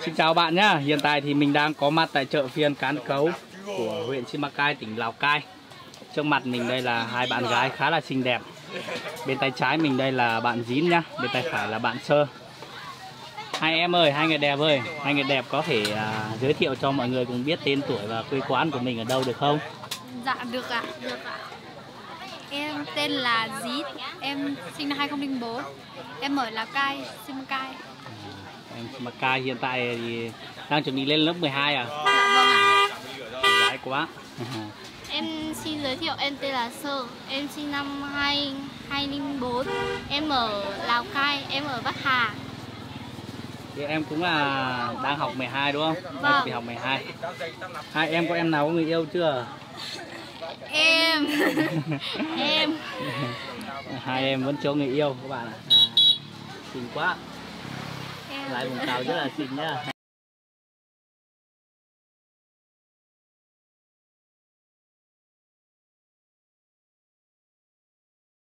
Xin chào bạn nhá. Hiện tại thì mình đang có mặt tại chợ phiên Cán Cấu của huyện Si Ma Cai, tỉnh Lào Cai. Trước mặt mình đây là hai bạn gái khá là xinh đẹp. Bên tay trái mình đây là bạn Dín nhá, bên tay phải là bạn Sơ. Hai em ơi, hai người đẹp ơi, hai người đẹp có thể giới thiệu cho mọi người cùng biết tên tuổi và quê quán của mình ở đâu được không? Dạ được ạ, được ạ. Em tên là Dín, em sinh năm 2004, em ở Lào Cai, Si Ma Cai. Em Si Ma Cai, hiện tại thì đang chuẩn bị lên lớp 12 à? Dạ vâng ạ. Gái quá. Em xin giới thiệu, em tên là Sơ, em sinh năm 2004, em ở Lào Cai, em ở Bắc Hà. Thì em cũng là đang học 12 đúng không? Đang học 12. Hai em có em nào có người yêu chưa? Em em hai em vẫn chưa người yêu các bạn ạ. À, xinh quá. Lại vùng Tàu rất là xinh nhá.